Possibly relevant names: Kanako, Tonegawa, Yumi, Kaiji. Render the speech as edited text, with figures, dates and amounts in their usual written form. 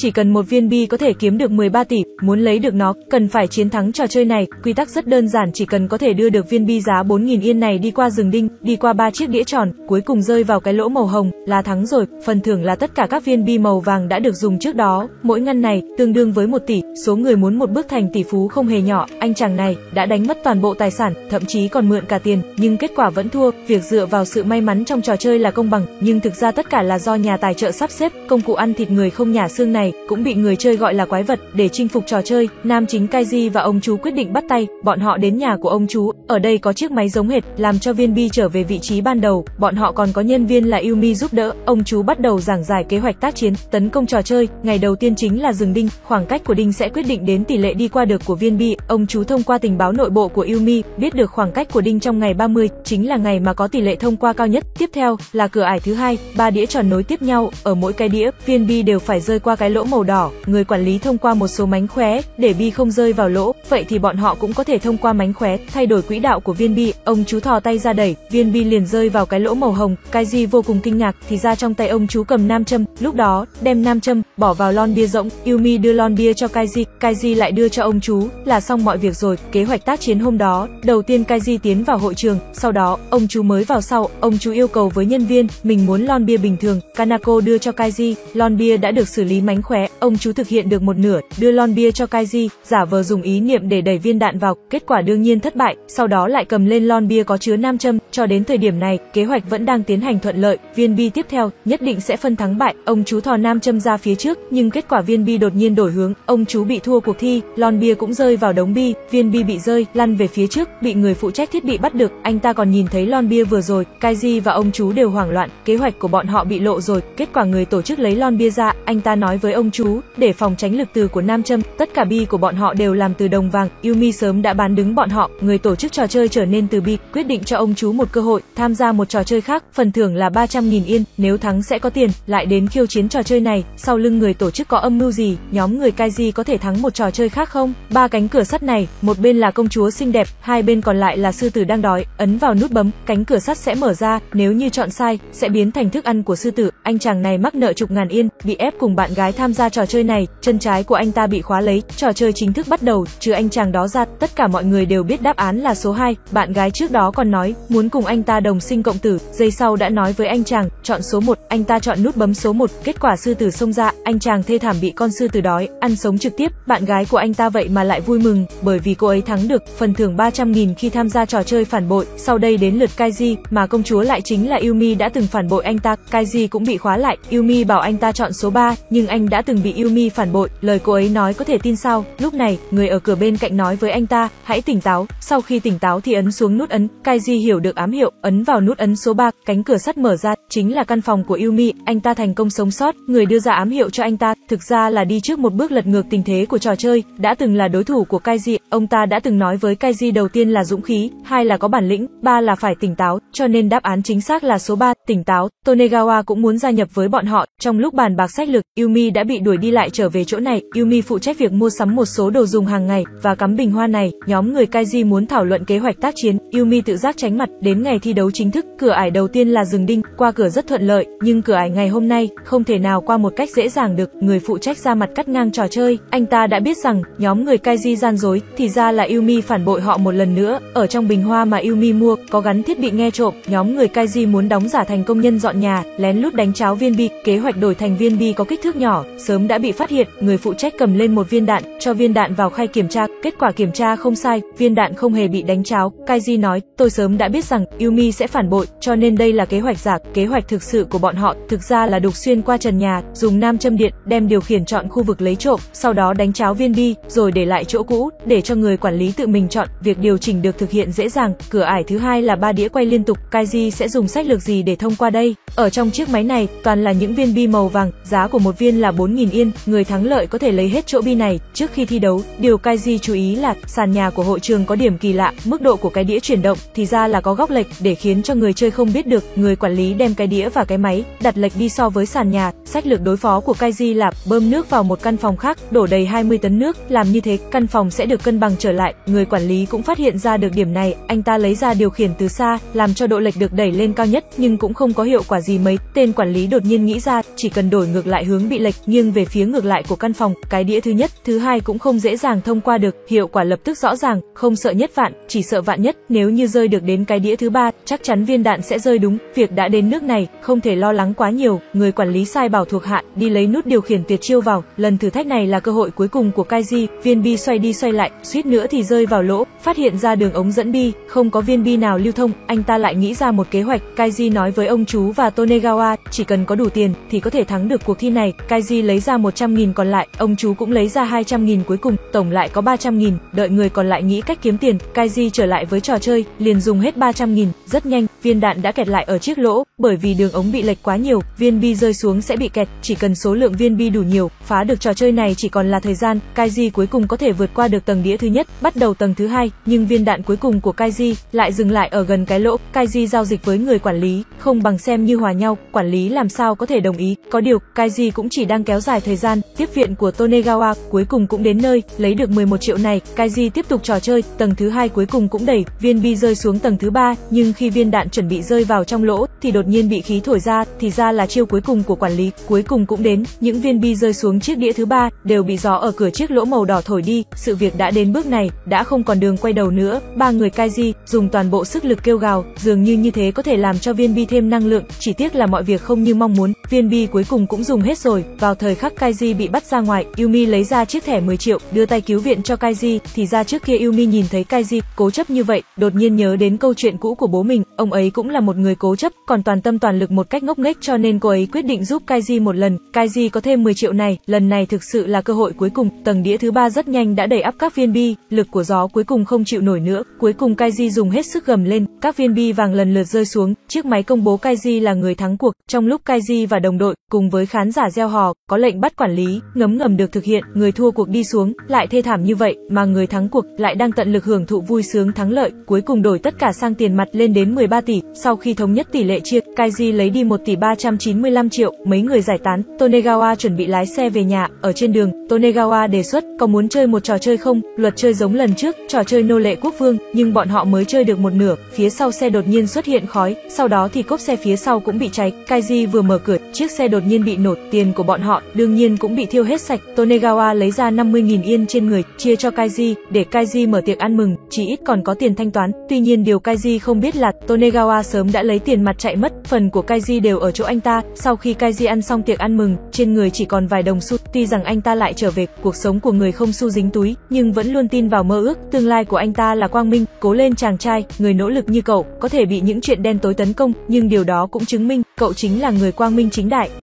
Chỉ cần một viên bi có thể kiếm được 13 tỷ, muốn lấy được nó, cần phải chiến thắng trò chơi này. Quy tắc rất đơn giản, chỉ cần có thể đưa được viên bi giá 4.000 yên này đi qua rừng đinh, đi qua 3 chiếc đĩa tròn, cuối cùng rơi vào cái lỗ màu hồng, là thắng rồi. Phần thưởng là tất cả các viên bi màu vàng đã được dùng trước đó, mỗi ngăn này, tương đương với 1 tỷ, số người muốn một bước thành tỷ phú không hề nhỏ. Anh chàng này, đã đánh mất toàn bộ tài sản, thậm chí còn mượn cả tiền, nhưng kết quả vẫn thua. Việc dựa vào sự may mắn trong trò chơi là công bằng, nhưng thực ra tất cả là do nhà tài trợ sắp xếp. Công cụ ăn thịt người không nhả xương này cũng bị người chơi gọi là quái vật. Để chinh phục trò chơi, nam chính Kaiji và ông chú quyết định bắt tay. Bọn họ đến nhà của ông chú, ở đây có chiếc máy giống hệt, làm cho viên bi trở về vị trí ban đầu. Bọn họ còn có nhân viên là Yumi giúp đỡ. Ông chú bắt đầu giảng giải kế hoạch tác chiến, tấn công trò chơi. Ngày đầu tiên chính là rừng đinh, khoảng cách của đinh sẽ quyết định đến tỷ lệ đi qua được của viên bi. Ông chú thông qua tình báo nội bộ của Yumi, biết được khoảng cách của đinh trong ngày 30, chính là ngày mà có tỷ lệ thông qua cao nhất. Tiếp theo, là cửa ải thứ hai, 3 đĩa tròn nối tiếp nhau, ở mỗi cái đĩa, viên bi đều phải rơi qua cái lỗ màu đỏ. Người quản lý thông qua một số mánh khóe để bi không rơi vào lỗ, vậy thì bọn họ cũng có thể thông qua mánh khóe thay đổi quỹ đạo của viên bi. Ông chú thò tay ra đẩy, viên bi liền rơi vào cái lỗ màu hồng. Kaiji vô cùng kinh ngạc, thì ra trong tay ông chú cầm nam châm, lúc đó đem nam châm bỏ vào lon bia rỗng. Yumi đưa lon bia cho Kaiji, Kaiji lại đưa cho ông chú, là xong mọi việc rồi. Kế hoạch tác chiến hôm đó, đầu tiên Kaiji tiến vào hội trường, sau đó ông chú mới vào sau. Ông chú yêu cầu với nhân viên mình muốn lon bia bình thường. Kanako đưa cho Kaiji, lon bia đã được xử lý mánh khóe. Ông chú thực hiện được một nửa, đưa lon bia cho Kaiji, giả vờ dùng ý niệm để đẩy viên đạn vào, kết quả đương nhiên thất bại, sau đó lại cầm lên lon bia có chứa nam châm. Cho đến thời điểm này, kế hoạch vẫn đang tiến hành thuận lợi, viên bi tiếp theo nhất định sẽ phân thắng bại. Ông chú thò nam châm ra phía trước, nhưng kết quả viên bi đột nhiên đổi hướng, ông chú bị thua cuộc thi, lon bia cũng rơi vào đống bi, viên bi bị rơi, lăn về phía trước, bị người phụ trách thiết bị bắt được, anh ta còn nhìn thấy lon bia vừa rồi. Kaiji và ông chú đều hoảng loạn, kế hoạch của bọn họ bị lộ rồi. Kết quả người tổ chức lấy lon bia ra, anh ta nói với ông chú, để phòng tránh lực từ của nam châm, tất cả bi của bọn họ đều làm từ đồng vàng. Yumi sớm đã bán đứng bọn họ, người tổ chức trò chơi trở nên từ bi, quyết định cho ông chú một cơ hội, tham gia một trò chơi khác, phần thưởng là 300.000 yên, nếu thắng sẽ có tiền, lại đến khiêu chiến trò chơi này, sau lưng người tổ chức có âm mưu gì, nhóm người Kaiji có thể thắng một trò chơi khác không? Ba cánh cửa sắt này, một bên là công chúa xinh đẹp, hai bên còn lại là sư tử đang đói, ấn vào nút bấm, cánh cửa sắt sẽ mở ra, nếu như chọn sai, sẽ biến thành thức ăn của sư tử. Anh chàng này mắc nợ chục ngàn yên, bị ép cùng bạn gái tham ra trò chơi này, chân trái của anh ta bị khóa lấy. Trò chơi chính thức bắt đầu, trừ anh chàng đó ra, tất cả mọi người đều biết đáp án là số 2. Bạn gái trước đó còn nói muốn cùng anh ta đồng sinh cộng tử, giây sau đã nói với anh chàng chọn số 1, anh ta chọn nút bấm số 1, kết quả sư tử xông ra, anh chàng thê thảm bị con sư tử đói ăn sống trực tiếp. Bạn gái của anh ta vậy mà lại vui mừng, bởi vì cô ấy thắng được phần thưởng 300.000 khi tham gia trò chơi phản bội. Sau đây đến lượt Kaiji, mà công chúa lại chính là Yumi đã từng phản bội anh ta. Kaiji cũng bị khóa lại, Yumi bảo anh ta chọn số 3, nhưng anh đã từng bị Yumi phản bội, lời cô ấy nói có thể tin sao? Lúc này, người ở cửa bên cạnh nói với anh ta, hãy tỉnh táo, sau khi tỉnh táo thì ấn xuống nút ấn. Kaiji hiểu được ám hiệu, ấn vào nút ấn số 3, cánh cửa sắt mở ra, chính là căn phòng của Yumi, anh ta thành công sống sót. Người đưa ra ám hiệu cho anh ta, thực ra là đi trước một bước lật ngược tình thế của trò chơi, đã từng là đối thủ của Kaiji, ông ta đã từng nói với Kaiji đầu tiên là dũng khí, hai là có bản lĩnh, ba là phải tỉnh táo, cho nên đáp án chính xác là số 3, tỉnh táo. Tonegawa cũng muốn gia nhập với bọn họ, trong lúc bàn bạc sách lược, Yumi đã bị đuổi đi lại trở về chỗ này. Yumi phụ trách việc mua sắm một số đồ dùng hàng ngày và cắm bình hoa này. Nhóm người Kaiji muốn thảo luận kế hoạch tác chiến, Yumi tự giác tránh mặt. Đến ngày thi đấu chính thức, cửa ải đầu tiên là rừng đinh, qua cửa rất thuận lợi, nhưng cửa ải ngày hôm nay không thể nào qua một cách dễ dàng được. Người phụ trách ra mặt cắt ngang trò chơi, anh ta đã biết rằng nhóm người Kaiji gian dối, thì ra là Yumi phản bội họ một lần nữa. Ở trong bình hoa mà Yumi mua có gắn thiết bị nghe trộm, nhóm người Kaiji muốn đóng giả thành công nhân dọn nhà, lén lút đánh cháo viên bi. Kế hoạch đổi thành viên bi có kích thước nhỏ sớm đã bị phát hiện, người phụ trách cầm lên một viên đạn, cho viên đạn vào khay kiểm tra, kết quả kiểm tra không sai, viên đạn không hề bị đánh tráo. Kaiji nói, tôi sớm đã biết rằng Yumi sẽ phản bội, cho nên đây là kế hoạch giả, kế hoạch thực sự của bọn họ thực ra là đục xuyên qua trần nhà, dùng nam châm điện, đem điều khiển chọn khu vực lấy trộm, sau đó đánh tráo viên bi, rồi để lại chỗ cũ, để cho người quản lý tự mình chọn, việc điều chỉnh được thực hiện dễ dàng. Cửa ải thứ hai là 3 đĩa quay liên tục, Kaiji sẽ dùng sách lược gì để thông qua đây? Ở trong chiếc máy này, toàn là những viên bi màu vàng, giá của một viên là 4.000 yên, người thắng lợi có thể lấy hết chỗ bi này. Trước khi thi đấu, điều Kaiji chú ý là sàn nhà của hội trường có điểm kỳ lạ, mức độ của cái đĩa chuyển động, thì ra là có góc lệch, để khiến cho người chơi không biết được, người quản lý đem cái đĩa và cái máy đặt lệch đi so với sàn nhà. Sách lược đối phó của Kaiji lạp bơm nước vào một căn phòng khác, đổ đầy 20 tấn nước, làm như thế, căn phòng sẽ được cân bằng trở lại. Người quản lý cũng phát hiện ra được điểm này, anh ta lấy ra điều khiển từ xa, làm cho độ lệch được đẩy lên cao nhất, nhưng cũng không có hiệu quả gì mấy. Tên quản lý đột nhiên nghĩ ra, chỉ cần đổi ngược lại hướng bị lệch, nghiêng về phía ngược lại của căn phòng, cái đĩa thứ nhất, thứ hai cũng không dễ dàng thông qua được, hiệu quả lập tức rõ ràng, không sợ nhất vạn, chỉ sợ vạn nhất, nếu như rơi được đến cái đĩa thứ ba, chắc chắn viên đạn sẽ rơi đúng. Việc đã đến nước này, không thể lo lắng quá nhiều, người quản lý sai bảo thuộc hạ đi lấy nút điều khiển tuyệt chiêu vào. Lần thử thách này là cơ hội cuối cùng của Kaiji. Viên bi xoay đi xoay lại, suýt nữa thì rơi vào lỗ, phát hiện ra đường ống dẫn bi, không có viên bi nào lưu thông, anh ta lại nghĩ ra một kế hoạch. Kaiji nói với ông chú và Tonegawa, chỉ cần có đủ tiền thì có thể thắng được cuộc thi này. Kaiji lấy ra 100.000 còn lại, ông chú cũng lấy ra 200.000 cuối cùng, tổng lại có 300.000, đợi người còn lại nghĩ cách kiếm tiền, Kaiji trở lại với trò chơi, liền dùng hết 300.000, rất nhanh, viên đạn đã kẹt lại ở chiếc lỗ, bởi vì đường ống bị lệch quá nhiều, viên bi rơi xuống sẽ bị kẹt, chỉ cần số lượng viên bi đủ nhiều, phá được trò chơi này chỉ còn là thời gian. Kaiji cuối cùng có thể vượt qua được tầng đĩa thứ nhất, bắt đầu tầng thứ hai, nhưng viên đạn cuối cùng của Kaiji lại dừng lại ở gần cái lỗ. Kaiji giao dịch với người quản lý, không bằng xem như hòa nhau, quản lý làm sao có thể đồng ý. Có điều, Kaiji cũng chỉ đang kéo dài thời gian, tiếp viện của Tonegawa cuối cùng cũng đến nơi, lấy được 11 triệu này, Kaiji tiếp tục trò chơi, tầng thứ hai cuối cùng cũng đẩy, viên bi rơi xuống tầng thứ ba, nhưng khi viên đạn chuẩn bị rơi vào trong lỗ thì đột nhiên bị khí thổi ra, thì ra là chiêu cuối cùng của quản lý, cuối cùng cũng đến, những viên bi rơi xuống chiếc đĩa thứ ba đều bị gió ở cửa chiếc lỗ màu đỏ thổi đi, sự việc đã đến bước này, đã không còn đường quay đầu nữa, ba người Kaiji dùng toàn bộ sức lực kêu gào, dường như thế có thể làm cho viên bi thêm năng lượng, chỉ tiếc là mọi việc không như mong muốn, viên bi cuối cùng cũng dùng hết rồi. Vào thời khắc Kaiji bị bắt ra ngoài, Yumi lấy ra chiếc thẻ 10 triệu, đưa tay cứu viện cho Kaiji, thì ra trước kia Yumi nhìn thấy Kaiji cố chấp như vậy, đột nhiên nhớ đến câu chuyện cũ của bố mình, ông ấy cũng là một người cố chấp, còn toàn tâm toàn lực một cách ngốc nghếch, cho nên cô ấy quyết định giúp Kaiji một lần. Kaiji có thêm 10 triệu này, lần này thực sự là cơ hội cuối cùng. Tầng đĩa thứ ba rất nhanh đã đầy ắp các viên bi, lực của gió cuối cùng không chịu nổi nữa, cuối cùng Kaiji dùng hết sức gầm lên, các viên bi vàng lần lượt rơi xuống, chiếc máy công bố Kaiji là người thắng cuộc. Trong lúc Kaiji và đồng đội cùng với khán giả reo hò, có lệnh bắt quản lý ngấm ngầm được thực hiện, người thua cuộc đi xuống lại thê thảm như vậy, mà người thắng cuộc lại đang tận lực hưởng thụ vui sướng thắng lợi, cuối cùng đổi tất cả sang tiền mặt lên đến 13 tỷ, sau khi thống nhất tỷ lệ chia, Kaiji lấy đi 1 tỷ 395 triệu, mấy người giải tán, Tonegawa chuẩn bị lái xe về nhà, ở trên đường, Tonegawa đề xuất, có muốn chơi một trò chơi không, luật chơi giống lần trước, trò chơi nô lệ quốc vương, nhưng bọn họ mới chơi được một nửa, phía sau xe đột nhiên xuất hiện khói, sau đó thì cốp xe phía sau cũng bị cháy, Kaiji vừa mở cửa, chiếc xe đột nhiên bị nổ, tiền của bọn họ đương nhiên cũng bị thiêu hết sạch, Tonegawa lấy ra 50.000 yên trên người, chia cho Kaiji, để Kaiji mở tiệc ăn mừng, chỉ ít còn có tiền thanh toán, tuy nhiên điều Kaiji không biết là, Tonegawa sớm đã lấy tiền mặt chạy mất, phần của Kaiji đều ở chỗ anh ta, sau khi Kaiji ăn xong tiệc ăn mừng, trên người chỉ còn vài đồng xu, tuy rằng anh ta lại trở về, cuộc sống của người không xu dính túi, nhưng vẫn luôn tin vào mơ ước, tương lai của anh ta là quang minh, cố lên chàng trai, người nỗ lực như cậu, có thể bị những chuyện đen tối tấn công, nhưng điều đó cũng chứng minh, cậu chính là người quang minh chính đại.